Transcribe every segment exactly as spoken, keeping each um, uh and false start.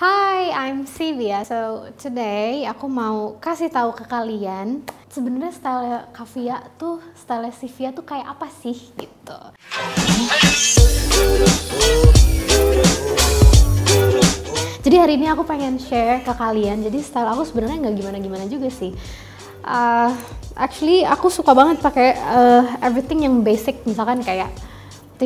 Hi, I'm Sivia. So today aku mau kasih tahu ke kalian sebenarnya style Kavya tuh, style Sivia tuh kayak apa sih gitu. Jadi hari ini aku pengen share ke kalian. Jadi style aku sebenarnya nggak gimana-gimana juga sih. Uh, actually aku suka banget pakai uh, everything yang basic, misalkan kayak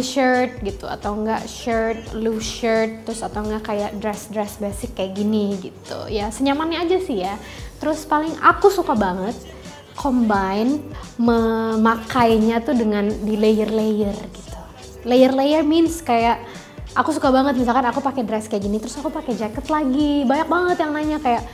t-shirt gitu atau enggak shirt, loose shirt, terus atau enggak kayak dress-dress basic kayak gini gitu ya, senyamannya aja sih ya. Terus paling aku suka banget combine memakainya tuh dengan di layer-layer gitu. Layer-layer means kayak aku suka banget misalkan aku pakai dress kayak gini terus aku pakai jaket lagi. Banyak banget yang nanya kayak,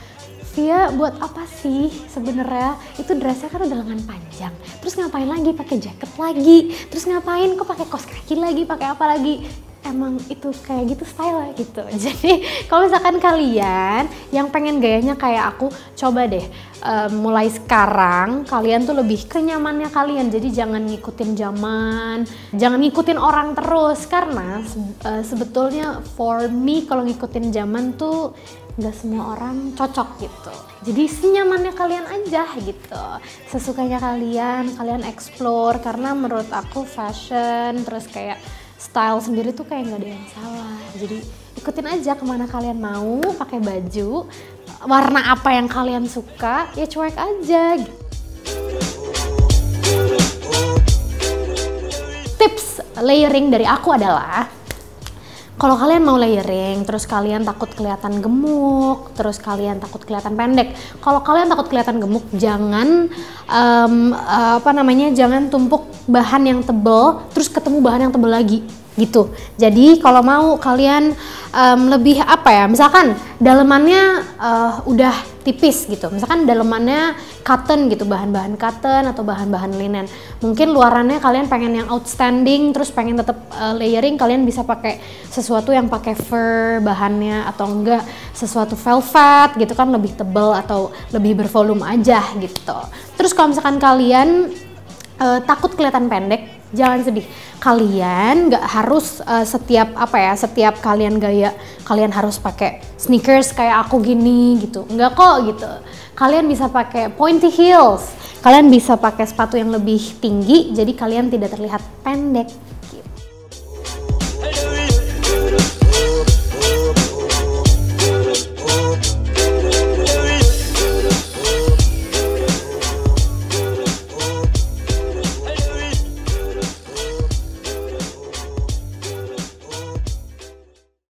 "Via, buat apa sih sebenarnya itu dressnya kan udah lengan panjang, terus ngapain lagi pakai jaket lagi, terus ngapain kok pakai kaos kaki lagi, pakai apa lagi?" Emang itu kayak gitu style gitu. Jadi kalau misalkan kalian yang pengen gayanya kayak aku, coba deh uh, mulai sekarang kalian tuh lebih kenyamannya kalian. Jadi jangan ngikutin zaman, jangan ngikutin orang terus, karena uh, sebetulnya for me kalau ngikutin zaman tuh nggak semua orang cocok gitu. Jadi senyamannya kalian aja gitu, sesukanya kalian, kalian explore, karena menurut aku fashion terus kayak style sendiri tuh kayak nggak ada yang salah. Jadi ikutin aja kemana kalian mau, pakai baju warna apa yang kalian suka, ya cuek aja gitu. Tips layering dari aku adalah, kalau kalian mau layering, terus kalian takut kelihatan gemuk, terus kalian takut kelihatan pendek. Kalau kalian takut kelihatan gemuk, jangan um, apa namanya, jangan tumpuk bahan yang tebel, terus ketemu bahan yang tebel lagi, gitu. Jadi kalau mau kalian um, lebih apa ya, misalkan dalemannya uh, udah tipis gitu, misalkan dalemannya cotton gitu, bahan-bahan cotton atau bahan-bahan linen, mungkin luarannya kalian pengen yang outstanding, terus pengen tetap uh, layering, kalian bisa pakai sesuatu yang pakai fur bahannya atau enggak sesuatu velvet gitu kan, lebih tebel atau lebih bervolume aja gitu. Terus kalau misalkan kalian uh, takut kelihatan pendek, jangan sedih. Kalian nggak harus uh, setiap apa ya, setiap kalian gaya kalian harus pakai sneakers kayak aku gini gitu. Nggak kok gitu. Kalian bisa pakai pointy heels. Kalian bisa pakai sepatu yang lebih tinggi, jadi kalian tidak terlihat pendek.